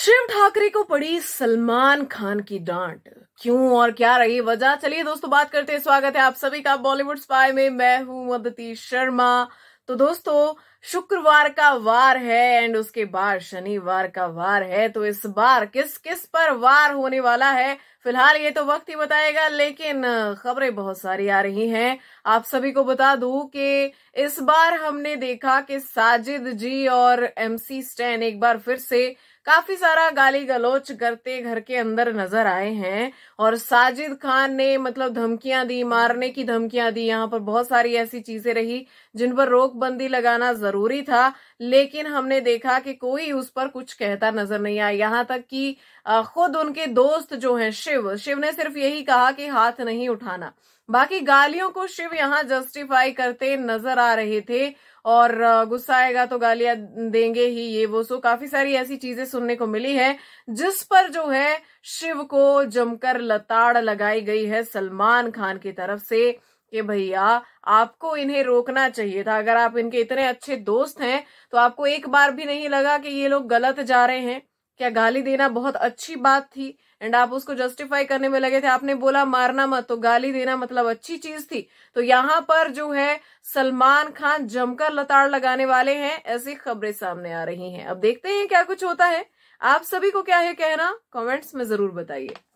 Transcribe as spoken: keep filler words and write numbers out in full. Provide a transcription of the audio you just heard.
शिव ठाकरे को पड़ी सलमान खान की डांट, क्यों और क्या रही वजह। चलिए दोस्तों बात करते हैं। स्वागत है आप सभी का बॉलीवुड स्पाई में, मैं हूं अदिति शर्मा। तो दोस्तों शुक्रवार का वार है एंड उसके बाद शनिवार का वार है, तो इस बार किस किस पर वार होने वाला है फिलहाल ये तो वक्त ही बताएगा, लेकिन खबरें बहुत सारी आ रही हैं। आप सभी को बता दूं कि इस बार हमने देखा कि साजिद जी और एमसी स्टैन एक बार फिर से काफी सारा गाली गलौच करते घर के अंदर नजर आए हैं और साजिद खान ने मतलब धमकियां दी, मारने की धमकियां दी। यहाँ पर बहुत सारी ऐसी चीजें रही जिन पर रोकबंदी लगाना जरूरी था, लेकिन हमने देखा कि कोई उस पर कुछ कहता नजर नहीं आया। यहाँ तक कि खुद उनके दोस्त जो हैं शिव शिव ने सिर्फ यही कहा कि हाथ नहीं उठाना, बाकी गालियों को शिव यहाँ जस्टिफाई करते नजर आ रहे थे और गुस्सा आएगा तो गालियां देंगे ही, ये वो सो काफी सारी ऐसी चीजें सुनने को मिली है जिस पर जो है शिव को जमकर लताड़ लगाई गई है सलमान खान की तरफ से कि भैया आपको इन्हें रोकना चाहिए था। अगर आप इनके इतने अच्छे दोस्त हैं तो आपको एक बार भी नहीं लगा कि ये लोग गलत जा रहे हैं क्या? गाली देना बहुत अच्छी बात थी एंड आप उसको जस्टिफाई करने में लगे थे। आपने बोला मारना मत, तो गाली देना मतलब अच्छी चीज थी। तो यहाँ पर जो है सलमान खान जमकर लताड़ लगाने वाले हैं, ऐसी खबरें सामने आ रही हैं। अब देखते हैं क्या कुछ होता है। आप सभी को क्या है कहना, कमेंट्स में जरूर बताइए।